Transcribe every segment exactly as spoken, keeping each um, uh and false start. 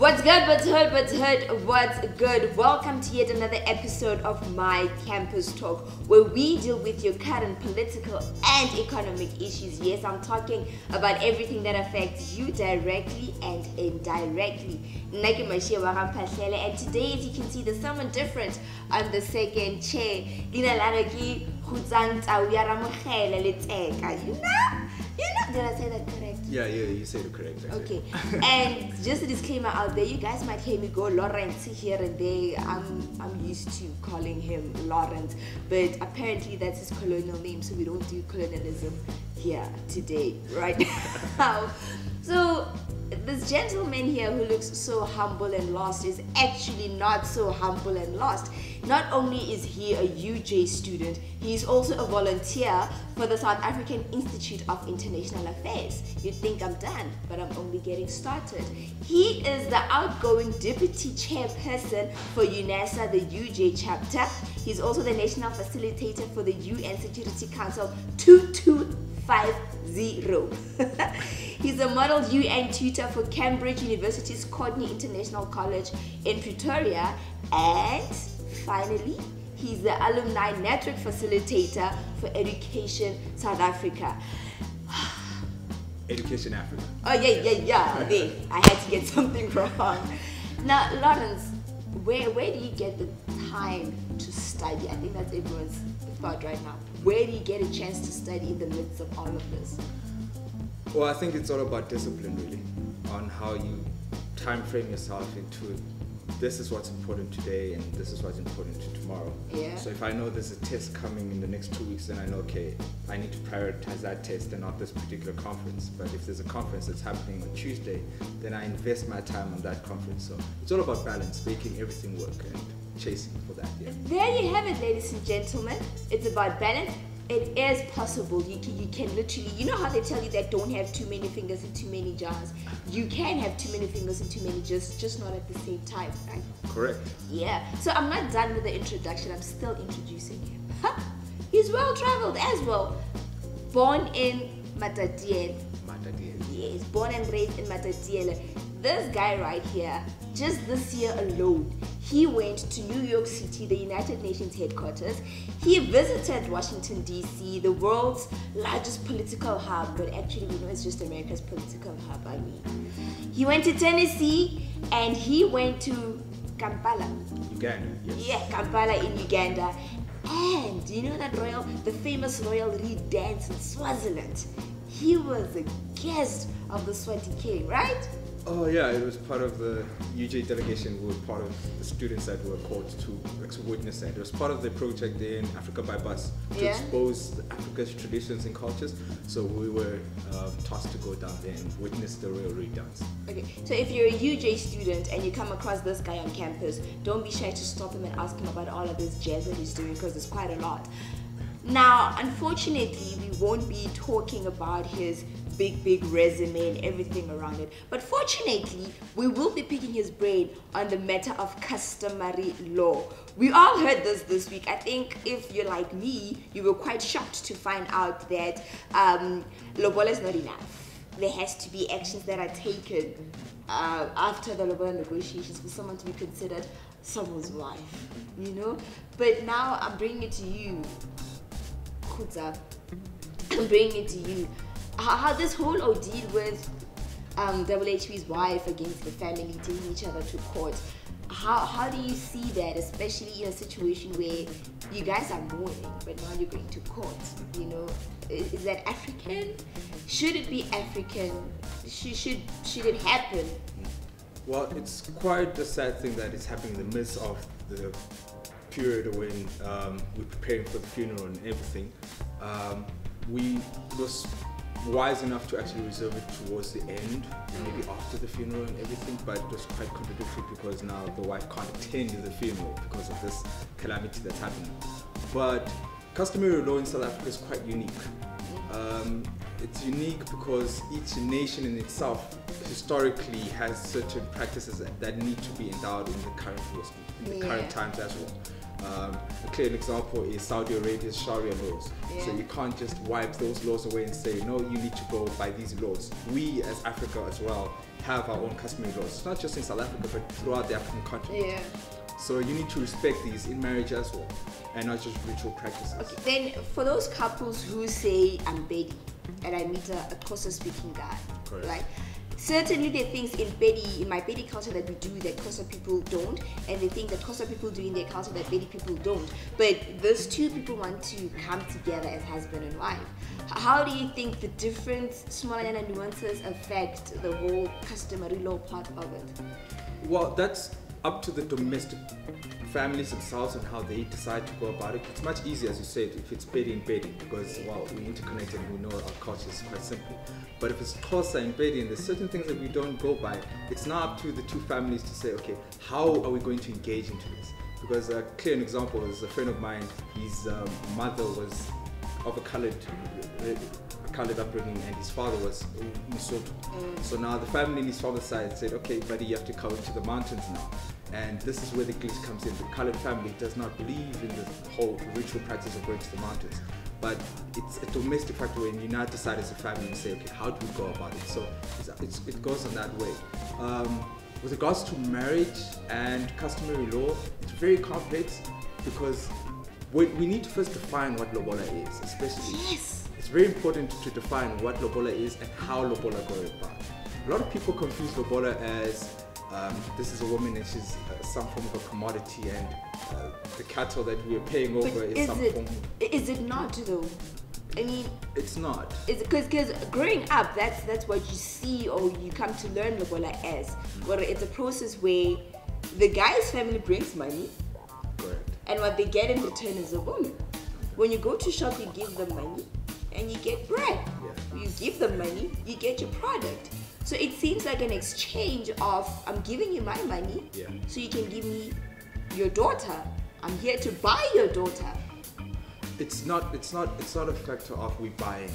What's good, what's good, what's good, what's good? Welcome to yet another episode of My Campus Talk, where we deal with your current political and economic issues. Yes, I'm talking about everything that affects you directly and indirectly. And today, as you can see, there's someone different on the second chair. You know? Did I say that correct? Yeah, yeah, you said it correct. Okay, and just a disclaimer out there, you guys might hear me go Lawrence here and there. I'm I'm used to calling him Lawrence, but apparently that's his colonial name, so we don't do colonialism here today, right now. So this gentleman here who looks so humble and lost is actually not so humble and lost. Not only is he a U J student, he is also a volunteer for the South African Institute of International Affairs. You'd think I'm done, but I'm only getting started. He is the outgoing deputy chairperson for UNASA, the U J chapter. He's also the national facilitator for the U N Security Council twenty-two twenty-three. He's a model U N tutor for Cambridge University's Courtney International College in Pretoria, and finally, he's the Alumni Network Facilitator for Education South Africa. Education Africa. Oh yeah, yeah, yeah. There, I had to get something wrong. Now, Lawrence, where where do you get the time to study? I think that's everyone's thought right now. Where do you get a chance to study in the midst of all of this? Well, I think it's all about discipline, really, on how you time frame yourself into it. This is what's important today and this is what's important to tomorrow. Yeah. So if I know there's a test coming in the next two weeks, then I know, okay, I need to prioritize that test and not this particular conference. But if there's a conference that's happening on Tuesday, then I invest my time on that conference. So it's all about balance, making everything work and chasing for that. Yeah. There you have it, ladies and gentlemen. It's about balance. It is possible. You can, you can literally, you know how they tell you that don't have too many fingers in too many jars? You can have too many fingers in too many jars, just not at the same time, right? Correct. Yeah. So I'm not done with the introduction. I'm still introducing him. Huh? He's well-traveled as well. Born in Matatiele. Matatiele. Yes, born and raised in Matatiele. This guy right here, just this year alone, he went to New York City, the United Nations headquarters. He visited Washington, D C, the world's largest political hub, but actually we know it's just America's political hub, I mean. He went to Tennessee and he went to Kampala. Uganda, yes. Yeah, Kampala in Uganda. And you know that royal, the famous royal reed dance in Swaziland? He was a guest of the Swati king, right? Oh yeah, it was part of the U J delegation. We were part of the students that were called to, like, to witness that. It was part of the project there in Africa by Bus to yeah. expose Africa's traditions and cultures. So we were um, tasked to go down there and witness the royal reed dance. Okay, so if you're a U J student and you come across this guy on campus, don't be shy to stop him and ask him about all of this jazz that he's doing, because there's quite a lot. Now, unfortunately, we won't be talking about his big, big resume and everything around it. But fortunately, we will be picking his brain on the matter of customary law. We all heard this this week. I think if you're like me, you were quite shocked to find out that um, Lobola is not enough. There has to be actions that are taken uh, after the Lobola negotiations for someone to be considered someone's wife, you know? But now I'm bringing it to you. I'm bringing it to you. How, how this whole ordeal with um, W H P's wife against the family, taking each other to court. How how do you see that, especially in a situation where you guys are mourning, but now you're going to court? You know, is, is that African? Should it be African? Should should should it happen? Well, it's quite a sad thing that it's happening in the midst of the period when um, we're preparing for the funeral and everything. Um, we was wise enough to actually reserve it towards the end, maybe after the funeral and everything, but it was quite contradictory because now the wife can't attend the funeral because of this calamity that's happening. But customary law in South Africa is quite unique. Um, it's unique because each nation in itself historically has certain practices that, that need to be endowed in the current, in the yeah. current times as well. Um, a clear example is Saudi Arabia's Sharia laws. Yeah. So you can't just wipe those laws away and say, no, you need to go by these laws. We as Africa as well have our own customary laws. It's not just in South Africa, but throughout the African continent. Yeah. So you need to respect these in marriage as well, and not just ritual practices. Okay. Then for those couples who say, I'm Betty, and I meet a, a Xhosa speaking guy, correct, right? Certainly there are things in Bedi, in my Bedi culture that we do that Xhosa people don't, and they think that Xhosa people do in their culture that Bedi people don't. But those two people want to come together as husband and wife. How do you think the different Somaliana nuances affect the whole customary law part of it? Well, that's up to the domestic families themselves and how they decide to go about it. It's much easier, as you said, if it's Bedi and Bedi, because, well, we interconnect and we know our cultures quite simply. But if it's Xhosa and Bedi and there's certain things that we don't go by, it's now up to the two families to say, okay, how are we going to engage into this? Because a clear example is a friend of mine, his um, mother was of a coloured, a coloured upbringing, and his father was Mosotho. Mm. So now the family in his father's side said, okay, buddy, you have to go to the mountains now. And this is where the glitch comes in. The coloured family does not believe in the whole ritual practice of going to the mountains. But it's a domestic factor when you now decide as a family and say, okay, how do we go about it? So it's, it goes in that way. Um, with regards to marriage and customary law, it's very complex because we, we need to first define what Lobola is, especially. Yes. It's very important to define what Lobola is and how Lobola goes about. A lot of people confuse Lobola as Um, this is a woman and she's uh, some form of a commodity, and uh, the cattle that we are paying over is, is some it, form of... Is it not though? I mean... It's not. Because growing up, that's that's what you see or you come to learn Lobola as. Where it's a process where the guy's family brings money, correct, and what they get in return is a woman. When you go to shop, you give them money and you get bread. Yeah. You give them money, you get your product. So it seems like an exchange of, I'm giving you my money, yeah, so you can give me your daughter. I'm here to buy your daughter. It's not, it's not, it's not a factor of we buying.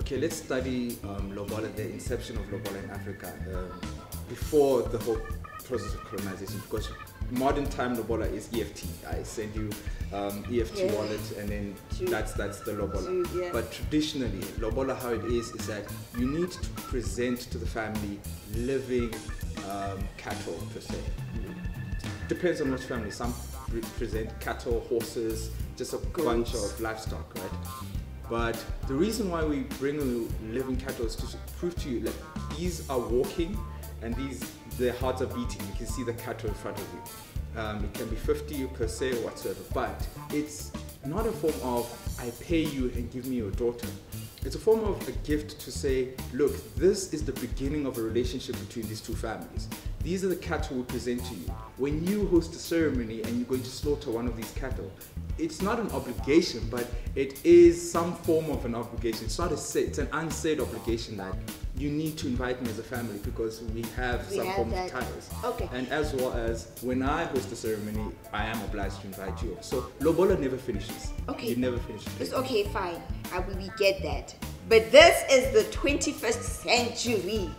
Okay, let's study um, Lobola, the inception of Lobola in Africa, um, before the whole process of colonization. Because modern time Lobola is E F T. I send you um, E F T, yeah, wallet, and then True. that's that's the Lobola. True, yeah. But traditionally, Lobola how it is is that you need to present to the family living um, cattle per se. Mm-hmm. Depends on which family. Some present cattle, horses, just a Goats. bunch of livestock, right? But the reason why we bring living cattle is to prove to you that these are walking and these. Their hearts are beating, you can see the cattle in front of you. Um, it can be fifty per se or whatsoever, but it's not a form of, I pay you and give me your daughter. It's a form of a gift to say, look, this is the beginning of a relationship between these two families. These are the cattle we present to you. When you host a ceremony and you're going to slaughter one of these cattle, it's not an obligation, but it is some form of an obligation. It's not a say, it's an unsaid obligation that you need to invite me as a family because we have we some have form that. of ties. Okay. And as well as when I host the ceremony, I am obliged to invite you. So Lobola never finishes. Okay. You never finish. It's okay, fine. I will we get that. But this is the twenty-first century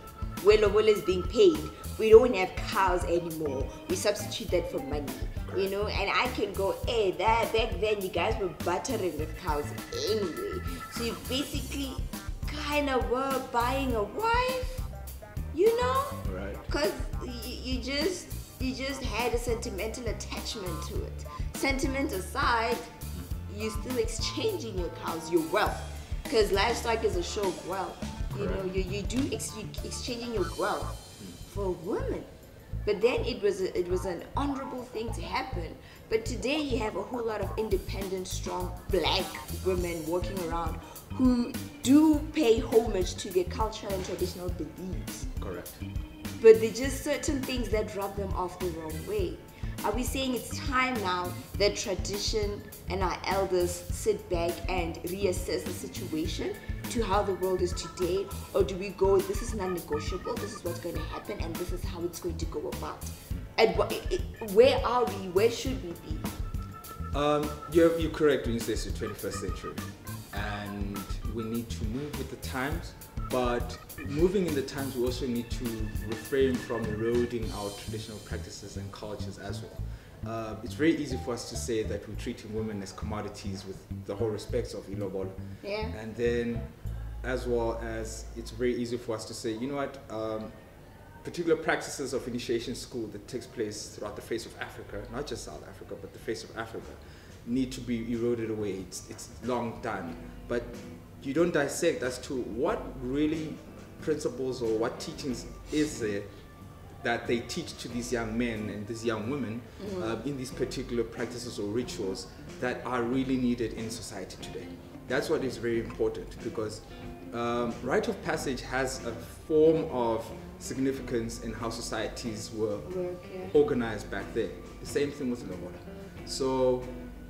where Lobola is being paid. We don't have cows anymore. We substitute that for money, correct, you know. And I can go, hey, that back then you guys were buttering with cows anyway. So you basically kind of were buying a wife, you know, right? Because you, you just you just had a sentimental attachment to it. Sentiment aside, you're still exchanging your cows, your wealth, because livestock is a show of wealth. You correct. know, you you do ex you exchanging your wealth for a woman. But then it was a, it was an honorable thing to happen. But today you have a whole lot of independent, strong black women walking around who do pay homage to their cultural and traditional beliefs. Correct. But there are just certain things that rub them off the wrong way. Are we saying it's time now that tradition and our elders sit back and reassess the situation to how the world is today? Or do we go, this is non-negotiable, this is what's going to happen, and this is how it's going to go about? And what, it, where are we, where should we be? Um, you're, you're correct when you say it's the twenty-first century, and we need to move with the times, but moving in the times we also need to refrain from eroding our traditional practices and cultures as well. Uh, it's very easy for us to say that we're treating women as commodities with the whole respects of Lobola. Yeah. And then as well as it's very easy for us to say, you know what, um, particular practices of initiation school that takes place throughout the face of Africa, not just South Africa, but the face of Africa, need to be eroded away. It's, it's long done. But you don't dissect as to what really principles or what teachings is there that they teach to these young men and these young women mm-hmm. uh, in these particular practices or rituals that are really needed in society today. That's what is very important, because um, rite of passage has a form of significance in how societies were okay. organized back then. The same thing with Lobola. So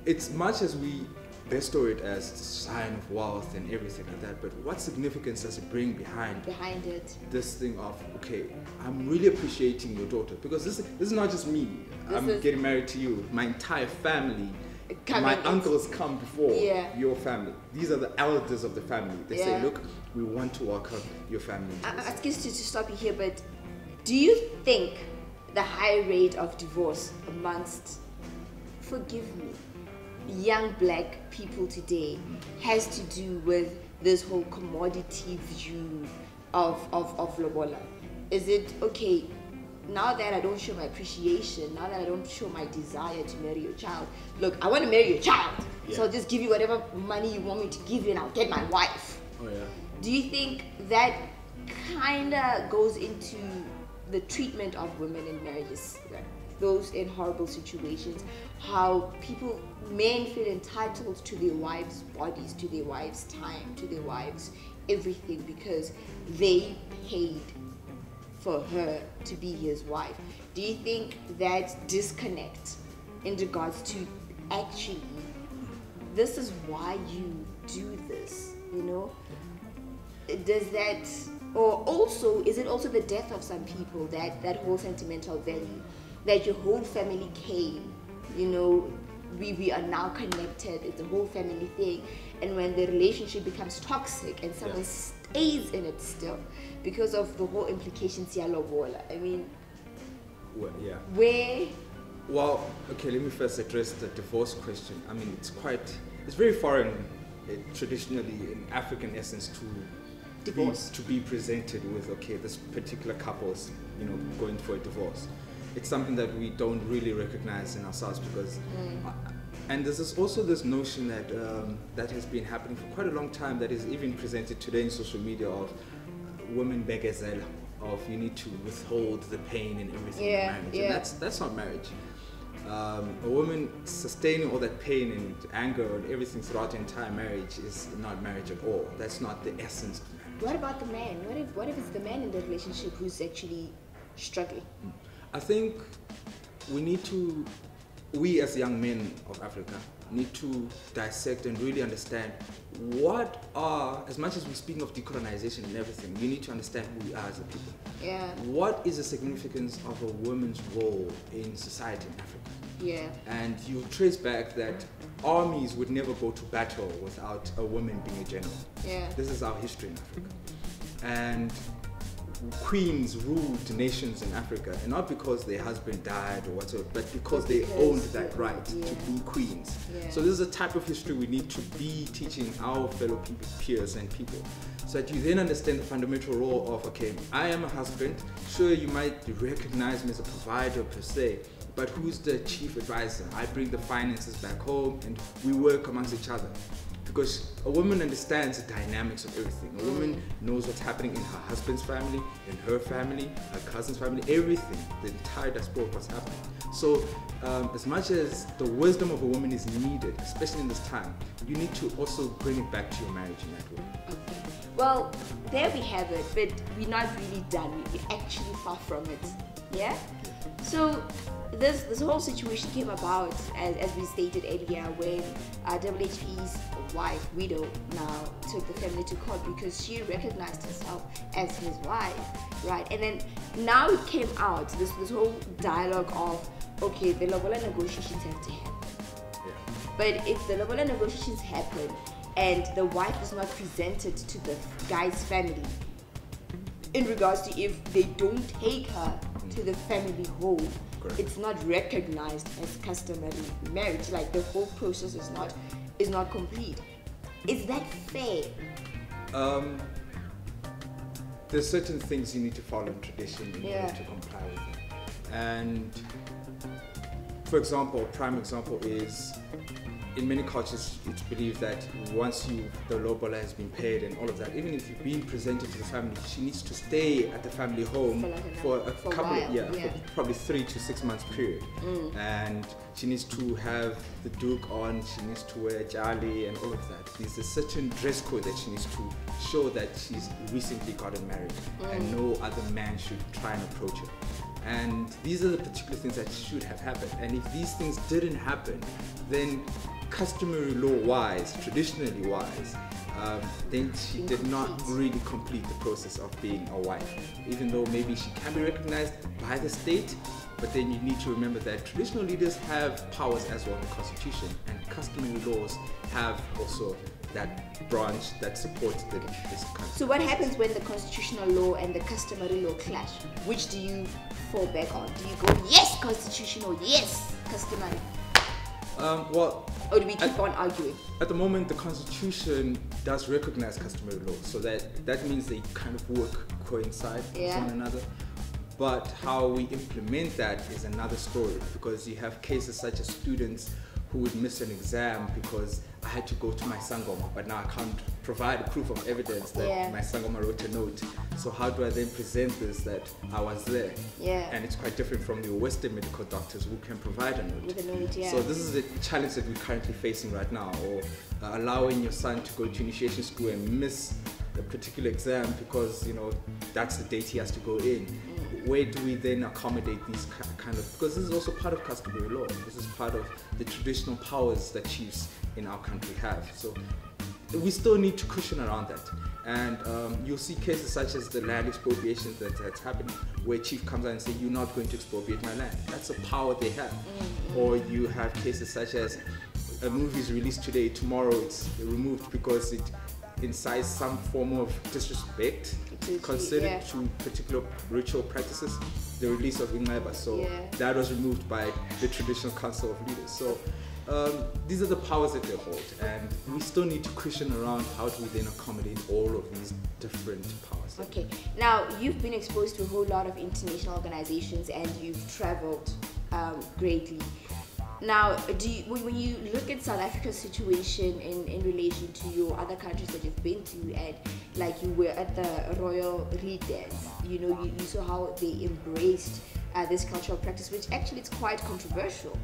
it's much as we bestow it as a sign of wealth and everything like that, but what significance does it bring behind behind it? This thing of, okay, I'm really appreciating your daughter, because this, this is not just me. This I'm getting married to you. My entire family, my uncles come before yeah. your family. These are the elders of the family. They yeah. say, look, we want to welcome your family. I, I excuse me to stop you here, but do you think the high rate of divorce amongst, forgive me, young black people today has to do with this whole commodity view of, of, of Lobola? Is it, okay, now that I don't show my appreciation, now that I don't show my desire to marry your child, look, I want to marry your child, yeah. so I'll just give you whatever money you want me to give you and I'll get my wife. Oh, yeah. Do you think that kind of goes into the treatment of women in marriages? Right? Those in horrible situations, how people, men feel entitled to their wives' bodies, to their wives' time, to their wives' everything, because they paid for her to be his wife. Do you think that disconnect in regards to actually, this is why you do this, you know? Does that, or also, is it also the death of some people, that, that whole sentimental value? That your whole family came, you know, we, we are now connected, it's a whole family thing. And when the relationship becomes toxic and someone yes. stays in it still, because of the whole implications here, Lobola, I mean, well, yeah. where? Well, okay, let me first address the divorce question. I mean, it's quite, it's very foreign, uh, traditionally, in African essence, to divorce. Be, to be presented with, okay, this particular couple's, you know, going for a divorce. It's something that we don't really recognize in ourselves, because, mm. and there's also this notion that um, that has been happening for quite a long time, that is even presented today in social media, of women begezela, of you need to withhold the pain and everything yeah, in marriage, yeah. and that's that's not marriage. Um, a woman sustaining all that pain and anger and everything throughout the entire marriage is not marriage at all. That's not the essence of marriage. What about the man? What if what if it's the man in the relationship who's actually struggling? Mm. I think we need to, we as young men of Africa, need to dissect and really understand what are, as much as we speak of decolonization and everything, we need to understand who we are as a people. Yeah. What is the significance of a woman's role in society in Africa? Yeah. And you trace back that armies would never go to battle without a woman being a general. Yeah. This is our history in Africa. And queens ruled nations in Africa, and not because their husband died or whatsoever, but because they owned that right yeah. to be queens. Yeah. So this is a type of history we need to be teaching our fellow people, peers and people, so that you then understand the fundamental role of, okay, I am a husband, sure you might recognize me as a provider per se, but who's the chief advisor? I bring the finances back home and we work amongst each other. Because a woman understands the dynamics of everything. A woman knows what's happening in her husband's family, in her family, her cousin's family, everything, the entire diaspora of what's happening. So um, as much as the wisdom of a woman is needed, especially in this time, you need to also bring it back to your marriage in that way. Okay. Well, there we have it, but we're not really done. We're actually far from it, yeah? So this this whole situation came about, as, as we stated earlier, when uh, W H P's wife, widow, now took the family to court because she recognized herself as his wife, right? And then now it came out, this, this whole dialogue of, okay, the Lobola negotiations have to happen. Yeah. But if the Lobola negotiations happen and the wife is not presented to the guy's family in regards to if they don't take her into the family home. Correct. It's not recognized as customary marriage. Like the whole process is not is not complete. Is that fair? Um, there's certain things you need to follow in tradition in yeah. order to comply with them. And for example, a prime example is, in many cultures, it's believed that once you, the lobola has been paid and all of that, even if you've been presented to the family, she needs to stay at the family home for, like for a for couple a of yeah, yeah. For probably three to six months period. Mm. And she needs to have the duke on, she needs to wear jali and all of that. There's a certain dress code that she needs to show that she's recently gotten married mm. and no other man should try and approach her. And these are the particular things that should have happened. And if these things didn't happen, then customary law-wise, traditionally-wise, um, then she did not really complete the process of being a wife. Even though maybe she can be recognized by the state, but then you need to remember that traditional leaders have powers as well in the constitution, and customary laws have also that branch that supports the this country. So what happens when the constitutional law and the customary law clash? Which do you fall back on? Do you go, yes, constitutional, yes, customary? Um, well, or do we keep at, on arguing? At the moment, the Constitution does recognize customary law, so that, that means they kind of work, coincide yeah. with one another. But how we implement that is another story, because you have cases such as students who would miss an exam because I had to go to my Sangoma, but now I can't provide proof of evidence that yeah. my Sangoma wrote a note. So how do I then present this that I was there? Yeah. And it's quite different from the Western medical doctors who can provide a note. With a note yeah. So this is the challenge that we're currently facing right now, or uh, allowing your son to go to initiation school and miss a particular exam because, you know, that's the date he has to go in. Mm. Where do we then accommodate these kind of, because this is also part of customary law. This is part of the traditional powers that chiefs in our country have. So we still need to cushion around that. And um, you'll see cases such as the land expropriation that, that's happening, where chief comes out and says, you're not going to expropriate my land. That's a power they have. Mm-hmm. Or you have cases such as a movie is released today, tomorrow it's removed because it incites some form of disrespect considered yeah. to particular ritual practices, the release of Igniba. So yeah. that was removed by the traditional council of leaders. So um, these are the powers that they hold, and we still need to cushion around how do we then accommodate all of these different powers. Okay, now you've been exposed to a whole lot of international organizations and you've traveled um, greatly. Now, do you, when you look at South Africa's situation in, in relation to your other countries that you've been to, and like you were at the Royal Reed Dance, you know, you, you saw how they embraced uh, this cultural practice, which actually is quite controversial,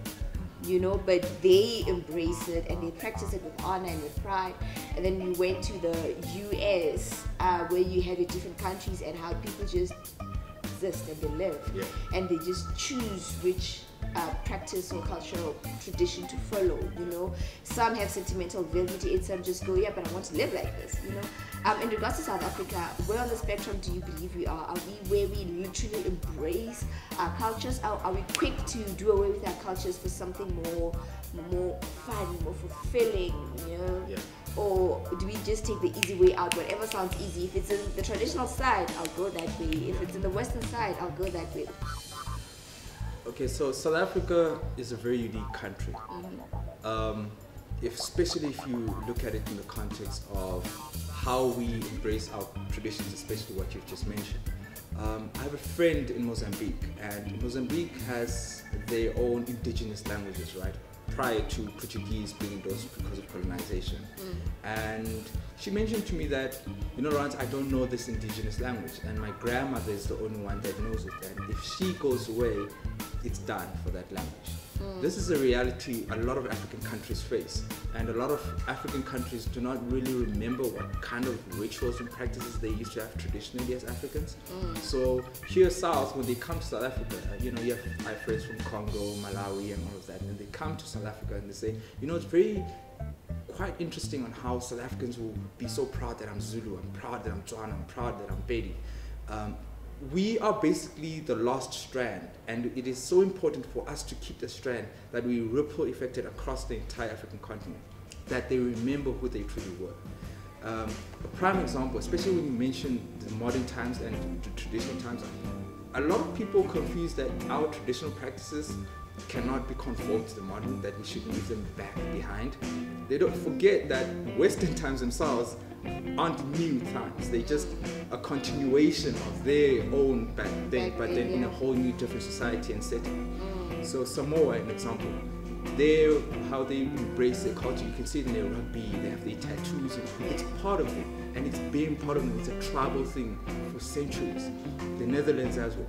you know, but they embrace it and they practice it with honor and with pride. And then you went to the U S uh, where you had the different countries and how people just exist and they live yeah. and they just choose which Uh, practice or cultural tradition to follow, you know. Some have sentimental value to it, some just go, yeah, but I want to live like this, you know. Um, in regards to South Africa, where on the spectrum do you believe we are? Are we where we literally embrace our cultures? Are, are we quick to do away with our cultures for something more, more fun, more fulfilling, you know? Yeah. Or do we just take the easy way out, whatever sounds easy? If it's in the traditional side, I'll go that way. If it's in the Western side, I'll go that way. Okay, so South Africa is a very unique country, um, if, especially if you look at it in the context of how we embrace our traditions, especially what you've just mentioned. Um, I have a friend in Mozambique, and Mozambique has their own indigenous languages, right? Prior to Portuguese being endorsed because of colonization. Mm. And she mentioned to me that, you know, Rance, I don't know this indigenous language, and my grandmother is the only one that knows it, and if she goes away, it's done for that language. Mm. This is a reality a lot of African countries face, and a lot of African countries do not really remember what kind of rituals and practices they used to have traditionally as Africans. Mm. So here South, when they come to South Africa, you know, you have my friends from Congo, Malawi and all of that, and they come to South Africa and they say, you know, it's very quite interesting on how South Africans will be so proud that I'm Zulu, I'm proud that I'm Tswana, I'm proud that I'm Pedi. Um, We are basically the lost strand, and it is so important for us to keep the strand that we ripple effected across the entire African continent, that they remember who they truly were. Um, a prime example, especially when you mention the modern times and the traditional times, a lot of people confuse that our traditional practices cannot be conformed to the modern, that we should leave them back behind. They don't forget that Western times themselves aren't new times. They're just a continuation of their own back then, back but then yeah. in a whole new different society and setting. Mm. So Samoa, an example, they're, how they embrace their culture. You can see it in their rugby, they have their tattoos, and it's part of it, and it's been part of them. It's a tribal thing for centuries. The Netherlands as well.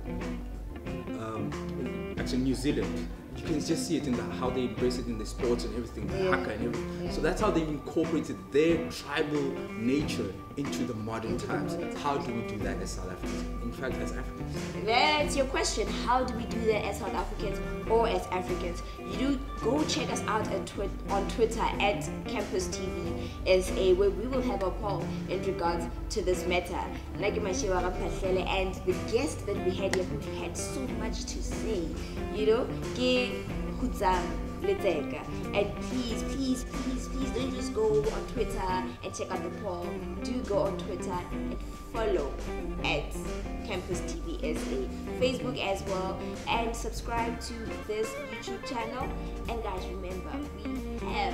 Um, actually, New Zealand. You can just see it in the, how they embrace it in the sports and everything, the yeah. haka and everything. Yeah. So that's how they incorporated their tribal nature into the modern into times. The modern how times. do we do that as South Africans? In fact, as Africans. That's your question. How do we do that as South Africans or as Africans? You do go check us out at twi on Twitter at Campus T V is a where we will have a poll in regards to this matter. And the guest that we had here who had so much to say, you know, give Kgutsang Letseka. And please, please, please, please don't just go on Twitter and check out the poll. Do go on Twitter and follow at Campus T V S A, Facebook as well, and subscribe to this YouTube channel. And guys, remember, we have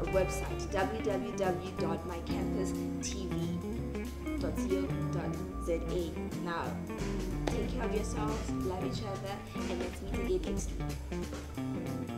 a website, w w w dot my campus t v dot co dot z a. Now, take care of yourselves, love each other, and let's meet again next week.